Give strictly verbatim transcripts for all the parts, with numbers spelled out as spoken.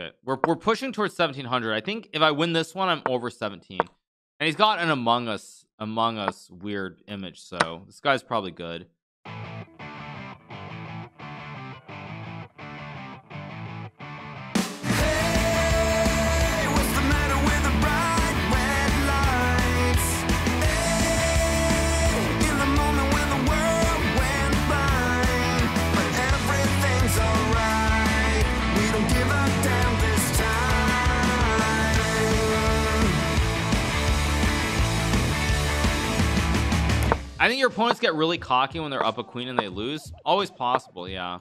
Okay, we're we're pushing towards seventeen hundred. I think if I win this one, I'm over seventeen. And he's got an Among Us Among Us weird image, so this guy's probably good. I think your opponents get really cocky when they're up a queen and they lose. Always possible, yeah.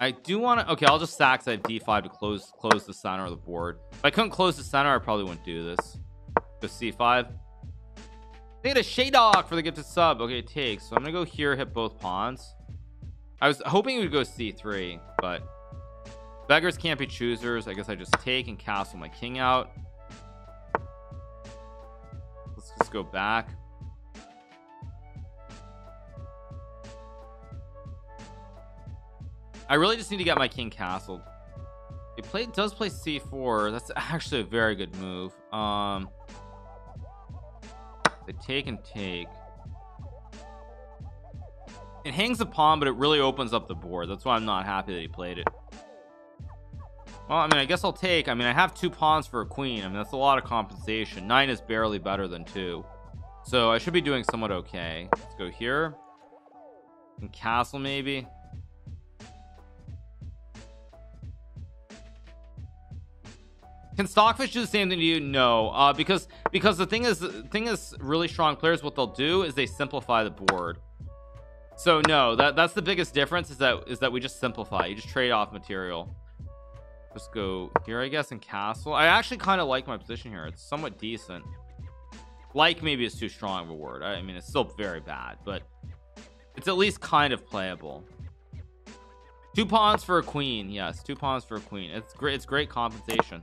I do want to... Okay, I'll just sack because I have d five to close close the center of the board. If I couldn't close the center, I probably wouldn't do this. Go c five. They had a Shadok for the gifted sub. Okay, it takes. So I'm going to go here, hit both pawns. I was hoping we would go c three, but... Beggars can't be choosers. I guess I just take and castle my king out. Let's just go back. I really just need to get my king castled. It play, does play c four. That's actually a very good move. Um, they take and take. It hangs the pawn, but it really opens up the board. That's why I'm not happy that he played it. Well, I mean, I guess I'll take. I mean, I have two pawns for a queen. I mean, that's a lot of compensation. Nine is barely better than two. So I should be doing somewhat okay. Let's go here. And castle, maybe. Can Stockfish do the same thing to you? No. Uh, because because the thing is, the thing is, really strong players, what they'll do is they simplify the board. So no, that that's the biggest difference is that is that we just simplify. You just trade off material. Let's go here, I guess, and castle. I actually kind of like my position here. It's somewhat decent. Like, maybe it's too strong of a word. I mean, it's still very bad, but it's at least kind of playable. Two pawns for a queen. Yes, two pawns for a queen. It's great. It's great compensation.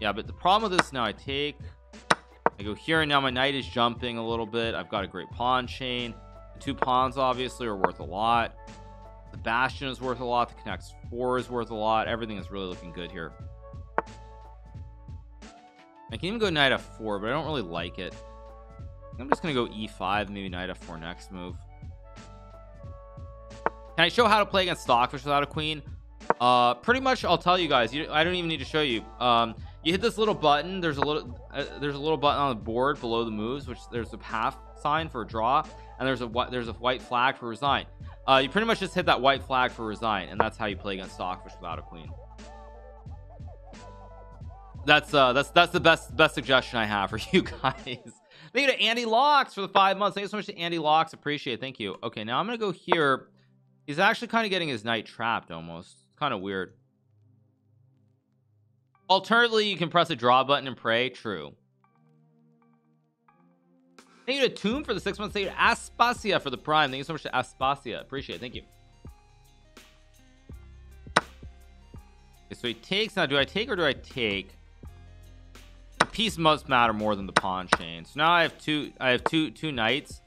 Yeah, but the problem with this now, I take. I go here, and now my knight is jumping a little bit. I've got a great pawn chain. The two pawns, obviously, are worth a lot. The bastion is worth a lot. The connects four is worth a lot. Everything is really looking good here. I can even go knight f four, but I don't really like it. I'm just gonna go e five, maybe knight f four next move. Can I show how to play against Stockfish without a queen? Uh, pretty much, I'll tell you guys. You, I don't even need to show you. Um, you hit this little button. There's a little, uh, there's a little button on the board below the moves, which there's a half sign for a draw, and there's a there's a white flag for resign. Uh, you pretty much just hit that white flag for resign, and that's how you play against Stockfish without a queen. That's uh, that's that's the best best suggestion I have for you guys. Thank you to Andy Locks for the five months. Thank you so much to Andy Locks. Appreciate it. Thank you. Okay, now I'm gonna go here. He's actually kind of getting his knight trapped almost. It's kind of weird. Alternatively, you can press a draw button and pray. True. Thank you to Tomb for the six months. Thank you to Aspasia for the prime. Thank you so much to Aspasia. Appreciate it. Thank you. Okay, so he takes. Now, do I take or do I take? The piece must matter more than the pawn chain. So now I have two. I have two two knights.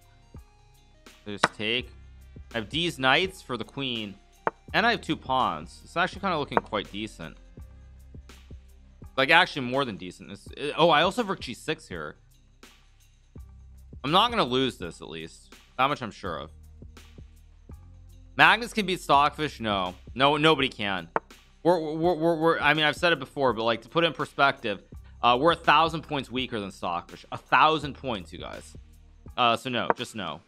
I just take. I have these knights for the queen, and I have two pawns. It's actually kind of looking quite decent. Like actually more than decent. It's, it, oh, I also have rook g six here. I'm not gonna lose this, at least that much I'm sure of. Magnus can beat Stockfish. No, no, nobody can. We're, we're, we're, we're I mean, I've said it before, but like to put it in perspective, uh, we're a thousand points weaker than Stockfish. A thousand points, you guys. Uh, so no, just no.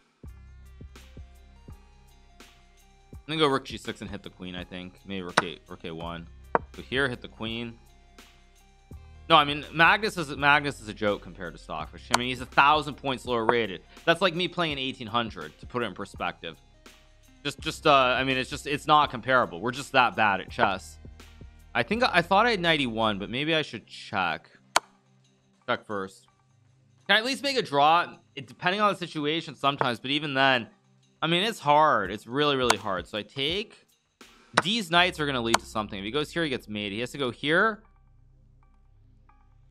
I'm gonna go rook g six and hit the queen. I think maybe rook a rook a one. Go here, hit the queen. No, I mean Magnus is Magnus is a joke compared to Stockfish. I mean he's a thousand points lower rated. That's like me playing eighteen hundred to put it in perspective. Just, just, uh, I mean it's just it's not comparable. We're just that bad at chess. I think I thought I had ninety-one, but maybe I should check. Check first. Can I at least make a draw? It, depending on the situation, sometimes. But even then, I mean it's hard. It's really, really hard. So I take. These knights are going to lead to something. If he goes here, he gets mate. He has to go here.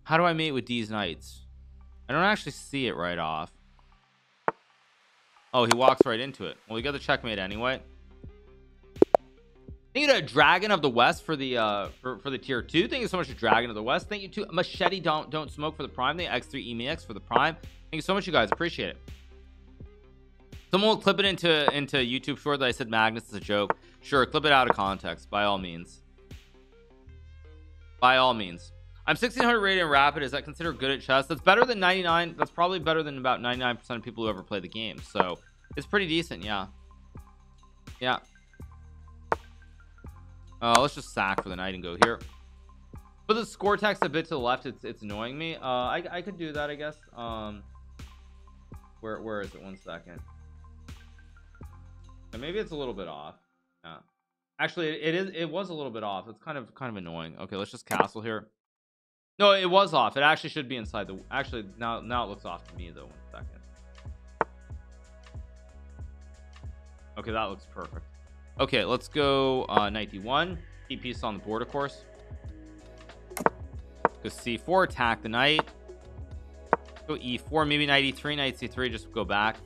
How do I mate with these knights? I don't actually see it right off. Oh, he walks right into it. Well, we got the checkmate anyway. Thank you to Dragon of the West for the uh for, for the tier two. Thank you so much to Dragon of the West. Thank you to Machete Don't Don't Smoke for the Prime. Thank you X three E M X for the Prime. Thank you so much, you guys. Appreciate it. Someone will clip it into into YouTube short that I said Magnus is a joke. Sure, clip it out of context by all means. By all means. I'm sixteen hundred rated in Rapid. Is that considered good at chess? That's better than ninety-nine. That's probably better than about ninety-nine percent of people who ever play the game. So it's pretty decent. Yeah. Yeah. Uh, let's just sack for the night and go here. But the score text a bit to the left. It's it's annoying me. Uh, I I could do that, I guess. Um, where where is it? One second. And maybe it's a little bit off. Yeah. Actually, it is. It was a little bit off. It's kind of kind of annoying. Okay, let's just castle here. No, it was off. It actually should be inside the. Actually, now now it looks off to me though. One second. Okay, that looks perfect. Okay, let's go uh knight d one, keep pieces on the board, of course. Go c four, attack the knight. Go e four, maybe knight e three, knight c three, just go back.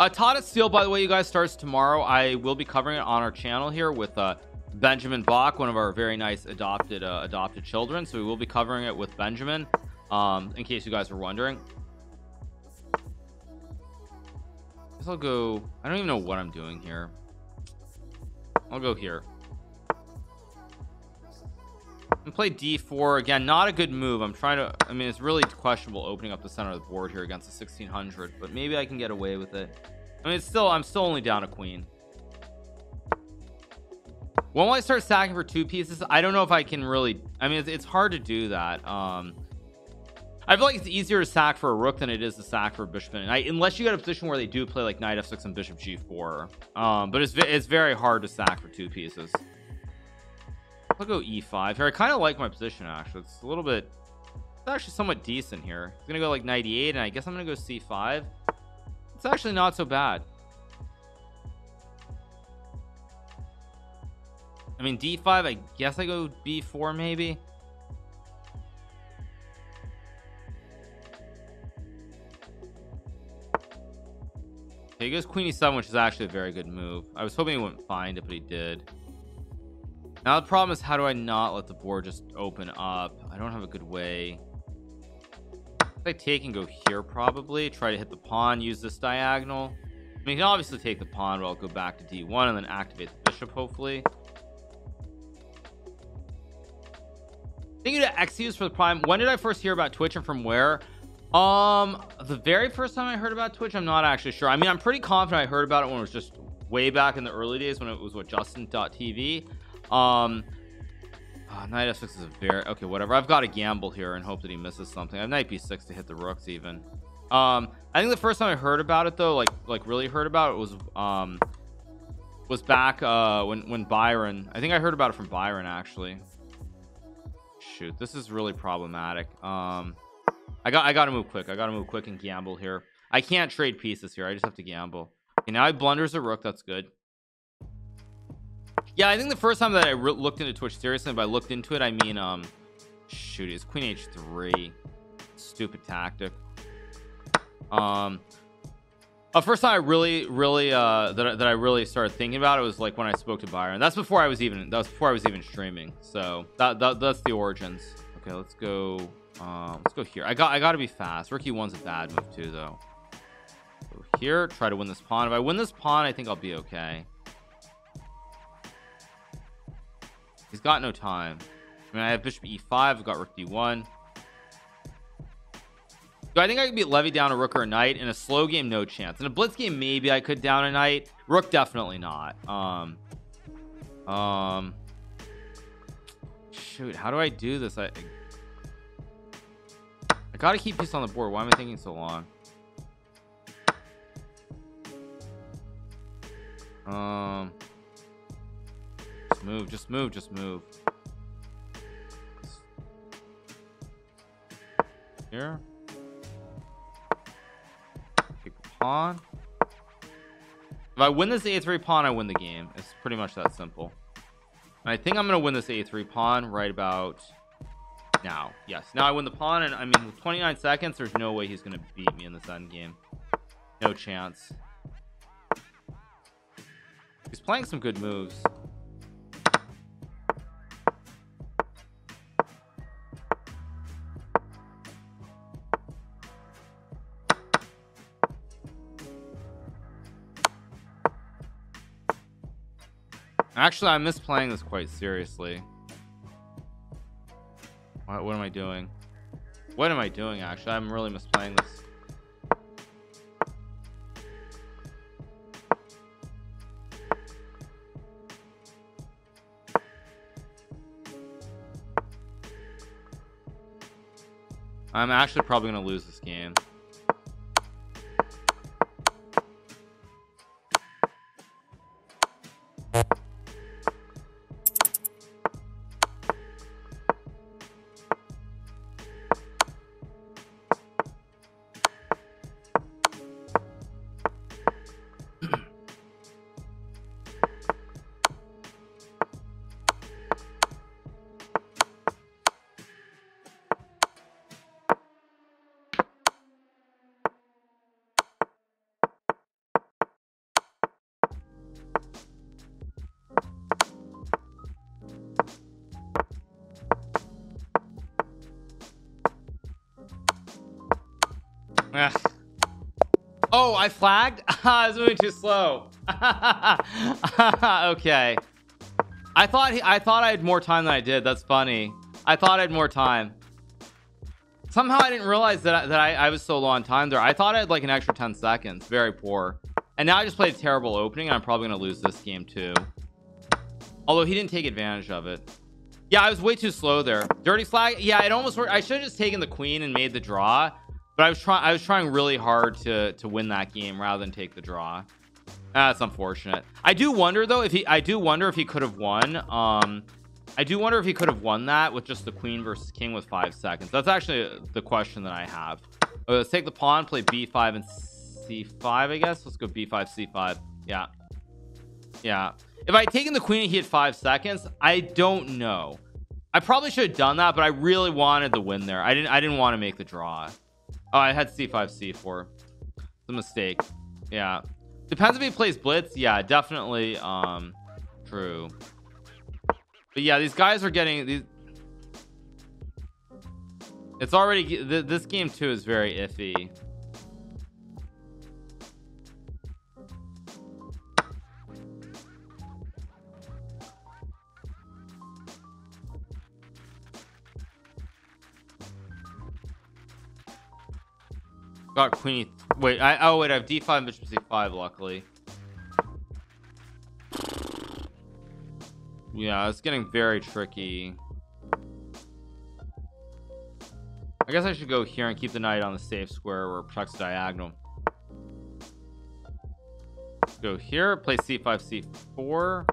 Uh Tata Steel, by the way, you guys, starts tomorrow. I will be covering it on our channel here with uh Benjamin Bach, one of our very nice adopted uh, adopted children. So we will be covering it with Benjamin, um in case you guys were wondering. I guess I'll go. I don't even know what I'm doing here. I'll go here and play d four again. Not a good move. I'm trying to. I mean, it's really questionable opening up the center of the board here against the sixteen hundred, but maybe I can get away with it. I mean, it's still. I'm still only down a queen. When will I start stacking for two pieces? I don't know if I can really. I mean, it's, it's hard to do that. Um. I feel like it's easier to sack for a rook than it is to sack for a bishop and knight, unless you got a position where they do play like knight f six and bishop g four. Um, but it's it's very hard to sack for two pieces. I'll go e five here. I kind of like my position actually. It's a little bit, it's actually somewhat decent here. It's gonna go like knight e eight, and I guess I'm gonna go c five. It's actually not so bad. I mean d five. I guess I go b four maybe. He goes queen e seven, which is actually a very good move. I was hoping he wouldn't find it, but he did. Now the problem is, how do I not let the board just open up? I don't have a good way. I take and go here probably. Try to hit the pawn, use this diagonal. I mean, you can obviously take the pawn, but I'll go back to d one and then activate the bishop, hopefully. Thank you to X Us for the Prime. When did I first hear about Twitch and from where? Um, the very first time I heard about Twitch, I'm not actually sure. I mean, I'm pretty confident I heard about it when it was just way back in the early days when it was what, Justin dot T V. Um, oh, knight f six is a very okay. Whatever. I've got to gamble here and hope that he misses something. I have knight b six to hit the rooks even. Um, I think the first time I heard about it though, like like really heard about it was um was back uh when when Byron. I think I heard about it from Byron actually. Shoot, this is really problematic. Um. I got I gotta move quick I gotta move quick and gamble here. I can't trade pieces here. I just have to gamble. Okay, now he blunders a rook. That's good. Yeah, I think the first time that I looked into Twitch seriously, by looked into it I mean um shoot, it's queen h three, stupid tactic. Um the first time I really really uh that, that I really started thinking about it was like when I spoke to Byron. That's before I was even that's before I was even streaming, so that, that that's the origins. Okay, let's go. Um, let's go here. I got I gotta be fast. Rook e one's a bad move too though. Go here, try to win this pawn. If I win this pawn, I think I'll be okay. He's got no time. I mean, I have bishop e five, I've got rook d one. So I think I could beat Levy down a rook or a knight. In a slow game, no chance. In a blitz game, maybe I could down a knight. Rook definitely not. Um Um Shoot, how do I do this? I, I gotta keep pieces on the board. Why am I thinking so long? Um just move, just move, just move. Here. Take the pawn. If I win this a three pawn, I win the game. It's pretty much that simple. And I think I'm gonna win this a three pawn right about now. Yes, now I win the pawn, and I mean with twenty-nine seconds there's no way he's gonna beat me in this end game. No chance. He's playing some good moves. Actually, I miss playing this quite seriously. What, what am I doing? What am I doing, actually? I'm really misplaying this. I'm actually probably going to lose this game. Oh, I flagged. I was moving too slow. Okay. I thought he, I thought I had more time than I did. That's funny. I thought I had more time. Somehow I didn't realize that I, that I, I was so low on time there. I thought I had like an extra ten seconds. Very poor. And now I just played a terrible opening. And I'm probably going to lose this game too. Although he didn't take advantage of it. Yeah, I was way too slow there. Dirty flag. Yeah, it almost worked. I should have just taken the queen and made the draw. But I was trying I was trying really hard to to win that game rather than take the draw. That's unfortunate. I do wonder though if he I do wonder if he could have won. um I do wonder if he could have won that with just the queen versus king with five seconds. That's actually the question that I have. Oh, let's take the pawn, play b five and c five, I guess. Let's go b five c five. Yeah, yeah, if I had taken the queen and he had five seconds, I don't know. I probably should have done that, but I really wanted the win there. I didn't I didn't want to make the draw. Oh, I had c five c four. It's a mistake. Yeah, depends if he plays blitz. Yeah, definitely. Um true. But yeah, these guys are getting these. It's already th this game too is very iffy. Got queen. Wait, I oh wait, I have d five, bishop c five. Luckily, yeah, it's getting very tricky. I guess I should go here and keep the knight on the safe square where it protects diagonal. Go here, play c five c four.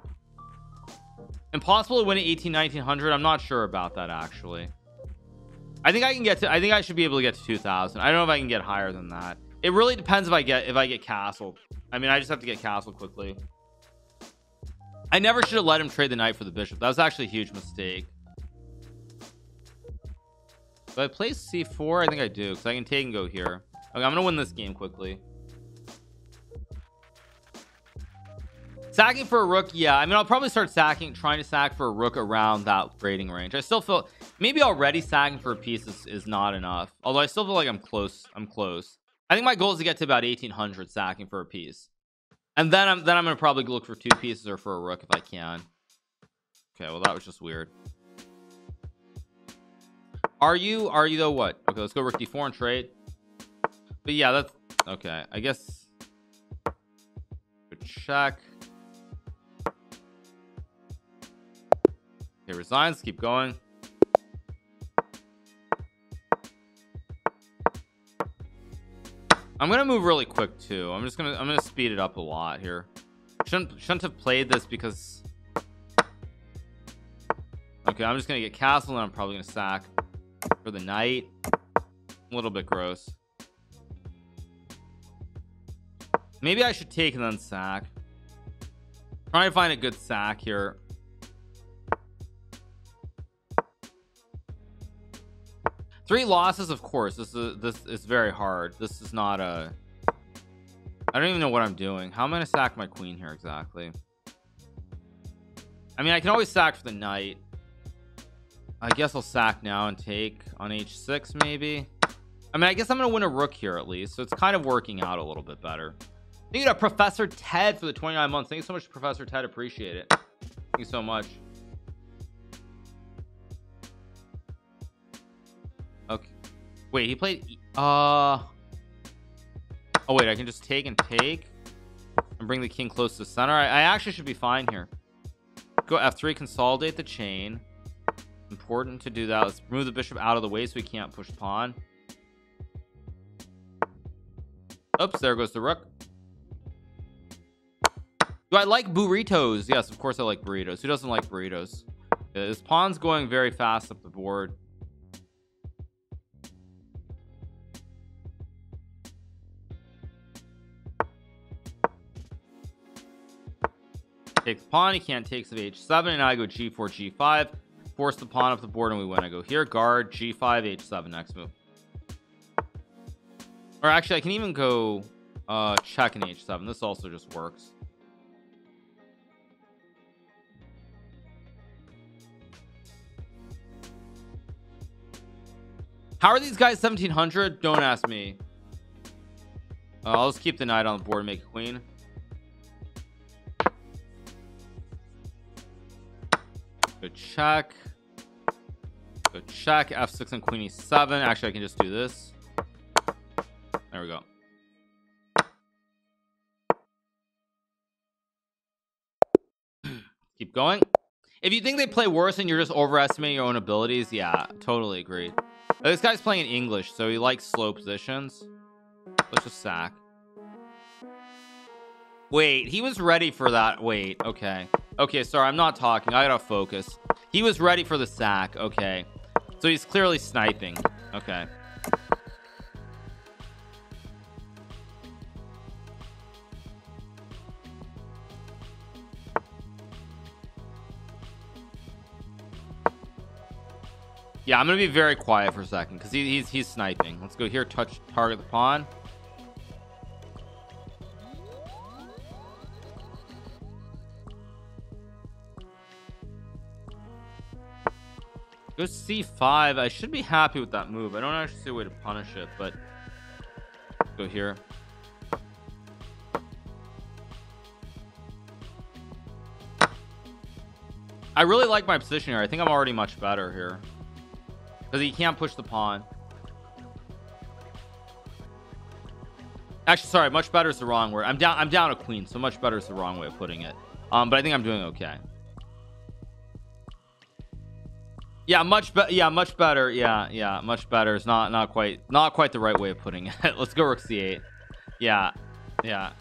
Impossible to win at eighteen nineteen hundred. I'm not sure about that actually. I think I can get to I think I should be able to get to two thousand. I don't know if I can get higher than that. It really depends if I get if I get castled. I mean, I just have to get castled quickly. I never should have let him trade the knight for the bishop. That was actually a huge mistake. Do I play c four? I think I do, because I can take and go here. Okay, I'm gonna win this game quickly. Sacking for a rook. Yeah, I mean, I'll probably start sacking, trying to sack for a rook around that rating range. I still feel maybe already sacking for a piece is, is not enough, although I still feel like I'm close. I'm close. I think my goal is to get to about eighteen hundred sacking for a piece, and then I'm then I'm gonna probably look for two pieces or for a rook if I can. Okay, well that was just weird. Are you are you though what? Okay, let's go rook d four and trade. But yeah, that's okay. I guess good check. He resigns, keep going. I'm gonna move really quick too. I'm just gonna I'm gonna speed it up a lot here. Shouldn't shouldn't have played this because okay, I'm just gonna get castled and I'm probably gonna sack for the knight. A little bit gross. Maybe I should take and then sack. Trying to find a good sack here. Three losses, of course. This is this is very hard. This is not a. I don't even know what I'm doing. How am I gonna sack my queen here exactly? I mean, I can always sack for the knight. I guess I'll sack now and take on h six maybe. I mean, I guess I'm gonna win a rook here at least, so it's kind of working out a little bit better. Thank you to Professor Ted for the twenty-nine months. Thank you so much, Professor Ted, appreciate it. Thank you so much. Okay, wait, he played uh oh wait, I can just take and take and bring the king close to the center. I, I actually should be fine here. Go f three, consolidate the chain. Important to do that. Let's move the bishop out of the way so we can't push pawn. Oops, there goes the rook. Do I like burritos? Yes, of course I like burritos. Who doesn't like burritos? Yeah, this pawn's going very fast up the board. Take the pawn. He can't take of h seven, and I go g four, g five, force the pawn up the board, and we win. I go here, guard, g five, h seven, next move. Or actually, I can even go uh check in h seven. This also just works. How are these guys seventeen hundred? Don't ask me. uh, I'll just keep the knight on the board and make a queen. Go check, go check, f six and queen e seven. Actually, I can just do this. There we go. Keep going. If you think they play worse and you're just overestimating your own abilities, yeah, totally agree. This guy's playing in English, so he likes slow positions. Let's just sack. Wait, he was ready for that. Wait, okay. Okay, sorry, I'm not talking. I gotta focus. He was ready for the sack. Okay, so he's clearly sniping. Okay. Yeah, I'm gonna be very quiet for a second because he, he's he's sniping. Let's go here, touch, target the pawn. Go c five. I should be happy with that move. I don't actually see a way to punish it, but go here. I really like my position here. I think I'm already much better here because he can't push the pawn. Actually, sorry, much better is the wrong word. I'm down. I'm down a queen, so much better is the wrong way of putting it. Um, but I think I'm doing okay. Yeah, much better. Yeah, much better. Yeah, yeah, much better. It's not not quite not quite the right way of putting it. Let's go rook c eight. Yeah, yeah.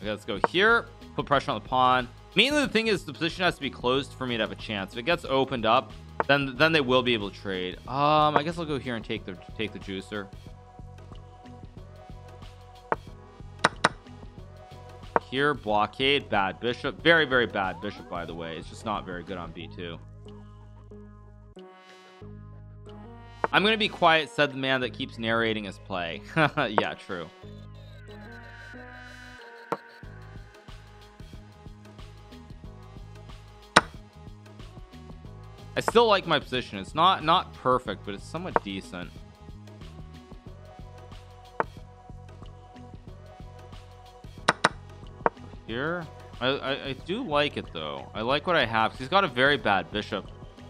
Okay, let's go here. Put pressure on the pawn. Mainly, the thing is, the position has to be closed for me to have a chance. If it gets opened up, then then they will be able to trade. Um, I guess I'll go here and take the take the juicer. Here, blockade. Bad bishop. Very very bad bishop. By the way, it's just not very good on b two. I'm gonna be quiet, said the man that keeps narrating his play. Yeah, true. I still like my position. It's not not perfect, but it's somewhat decent. Here, I, I, I do like it though. I like what I have. He's got a very bad bishop.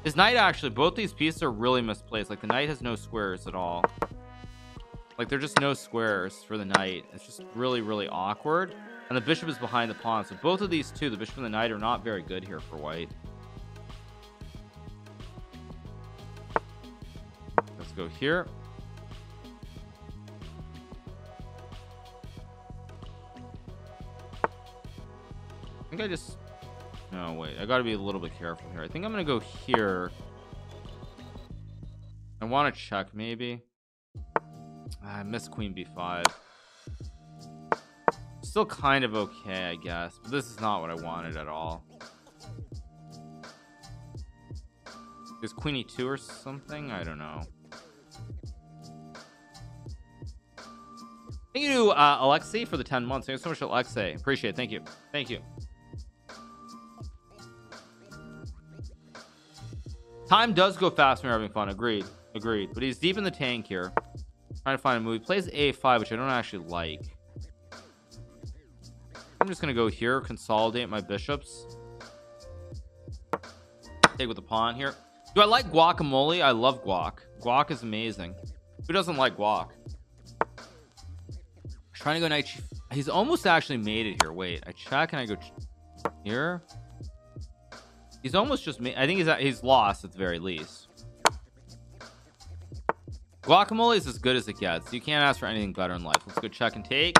His knight, actually, both these pieces are really misplaced. Like, the knight has no squares at all. Like, there are just no squares for the knight. It's just really, really awkward. And the bishop is behind the pawn. So both of these two, the bishop and the knight, are not very good here for white. Let's go here. I think I just... No, wait, I gotta be a little bit careful here. I think I'm gonna go here. I want to check, maybe. I miss queen b five. Still kind of okay, I guess, but this is not what I wanted at all. Is queen e two or something? I don't know. Thank you to uh, Alexei for the ten months. Thank you so much, Alexei. Appreciate it. Thank you. Thank you. Time does go fast when you're having fun. Agreed. Agreed. But he's deep in the tank here. Trying to find a move. He plays A five, which I don't actually like. I'm just going to go here, consolidate my bishops. Take with the pawn here. Do I like guacamole? I love guac. Guac is amazing. Who doesn't like guac? Trying to go knight. He's almost actually made it here. Wait, I check and I go here. He's almost just made. I think he's he's lost at the very least. Guacamole is as good as it gets. You can't ask for anything better in life. Let's go check and take.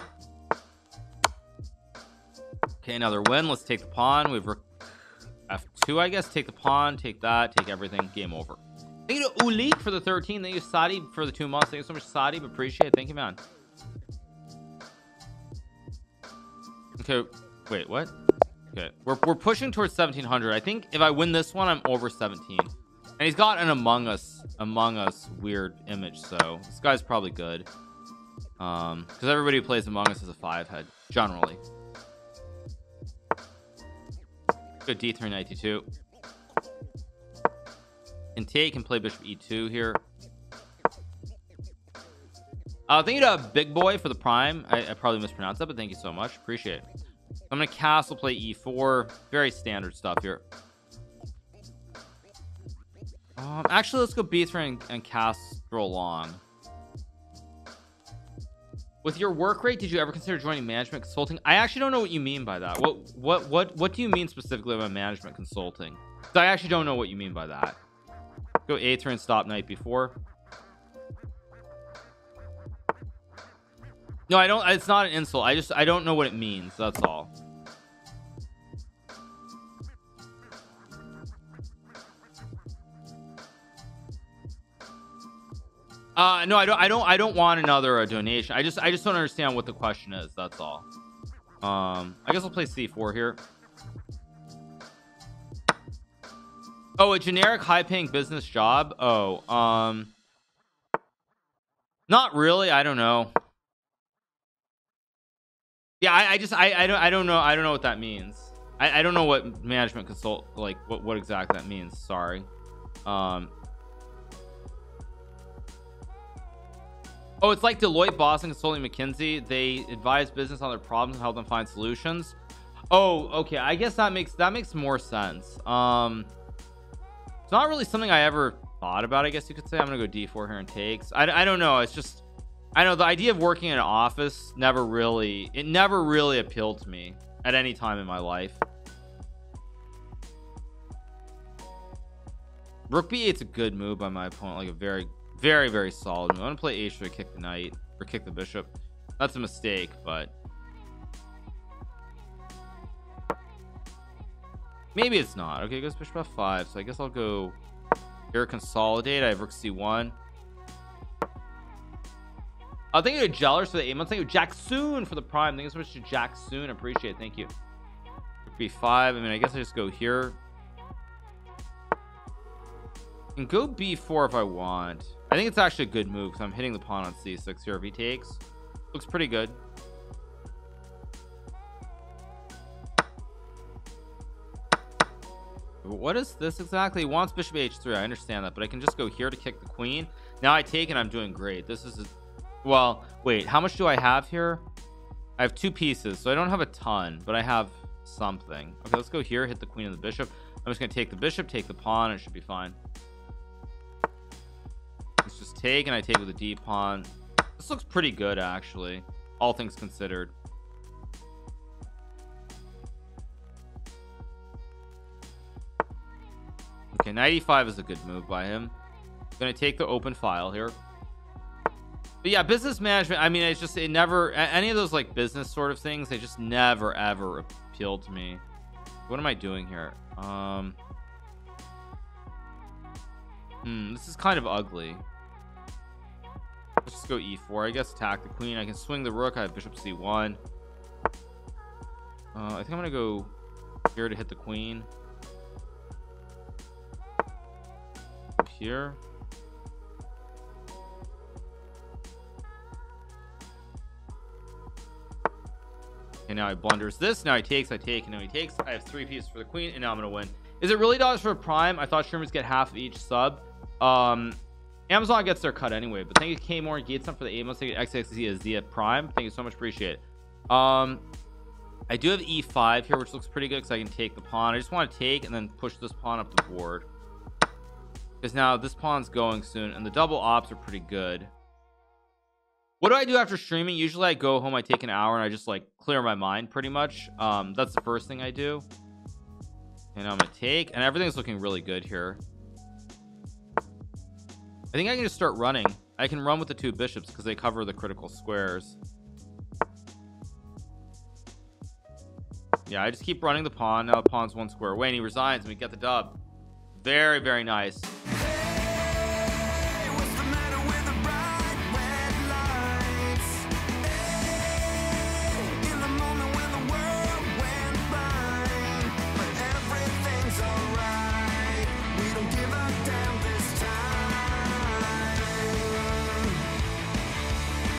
Okay, another win. Let's take the pawn. We've F two, I guess. Take the pawn, take that, take everything. Game over. Thank you to Ulik for the thirteen. Thank you, Sadi, for the two months. Thank you so much, Sadi. Appreciate it. Thank you, man. Okay, wait, what? Okay, we're, we're pushing towards seventeen hundred. I think if I win this one, I'm over seventeen. And he's got an Among Us, Among Us weird image. So this guy's probably good. Um, because everybody who plays Among Us is a five head generally. Go d three knight d two and take and play bishop e two here. Uh thank you to Big Boy for the prime. I, I probably mispronounced that, but thank you so much, appreciate it. I'm gonna castle, play e four, very standard stuff here. Um actually let's go b three and, and castle long. With your work rate, did you ever consider joining management consulting? I actually don't know what you mean by that. What what what what do you mean specifically by management consulting? I actually don't know what you mean by that. Go a three and stop knight b four. No, I don't. It's not an insult. I just I don't know what it means. That's all. Uh, no, I don't, I don't, I don't want another uh, donation. I just, I just don't understand what the question is. That's all. Um, I guess I'll play C four here. Oh, a generic high paying business job. Oh, um, not really. I don't know. Yeah. I, I just, I, I don't, I don't know. I don't know what that means. I, I don't know what management consult, like what, what exact that means. Sorry. Um, Oh, it's like Deloitte, Boston Consulting, McKinsey. They advise business on their problems and help them find solutions. Oh, okay. I guess that makes that makes more sense. Um, it's not really something I ever thought about, I guess you could say. I'm gonna go D four here and takes. I, I don't know. It's just I know the idea of working in an office never really it never really appealed to me at any time in my life. Rook B eight's a good move by my opponent, like a very very very solid. I'm gonna play h three, kick the knight or kick the bishop. That's a mistake, but maybe it's not. Okay, it goes bishop f five, so I guess I'll go here, consolidate. I have rook c one. I think you to Jellers for the eight months. Thank you, Jack Soon, for the prime. Thank you so much to Jack Soon, appreciate it. Thank you. Rook b five. I mean, I guess I just go here and go b four if I want. I think it's actually a good move because I'm hitting the pawn on c six here. If he takes, looks pretty good. What is this exactly? He wants bishop h three. I understand that, but I can just go here to kick the queen. Now I take and I'm doing great. This is a, well, wait, how much do I have here? I have two pieces, so I don't have a ton, but I have something. Okay, let's go here, hit the queen and the bishop. I'm just gonna take the bishop, take the pawn, and it should be fine. Let's just take, and I take with a d pawn. This looks pretty good, actually, all things considered. Okay, knight e five is a good move by him. I'm gonna take the open file here. But yeah, business management, I mean, it's just it never any of those like business sort of things, they just never ever appealed to me. What am I doing here? Um Hmm, this is kind of ugly. Let's just go e four, I guess, attack the queen. I can swing the rook. I have bishop c one. Uh, I think I'm gonna go here to hit the queen. Here. And now he blunders this. Now he takes, I take, and now he takes. I have three pieces for the queen, and now I'm gonna win. Is it really dollars for Prime? I thought streamers get half of each sub. Um, Amazon gets their cut anyway, but thank you K Moore and Gateson for the eight months. Thank you X X Z as Zia Prime. Thank you so much, appreciate it. Um, I do have E five here, which looks pretty good because I can take the pawn. I just want to take and then push this pawn up the board, because now this pawn's going soon, and the double ops are pretty good. What do I do after streaming? Usually I go home, I take an hour, and I just like clear my mind pretty much. Um, that's the first thing I do. And I'm gonna take, and everything's looking really good here. I think I can just start running. I can run with the two bishops because they cover the critical squares. Yeah, I just keep running the pawn. Now the pawn's one square away and he resigns and we get the dub. Very, very nice. Hey, what's the matter with the bright red lights? Hey, in the moment when the world went blind, but everything's alright. We don't give up.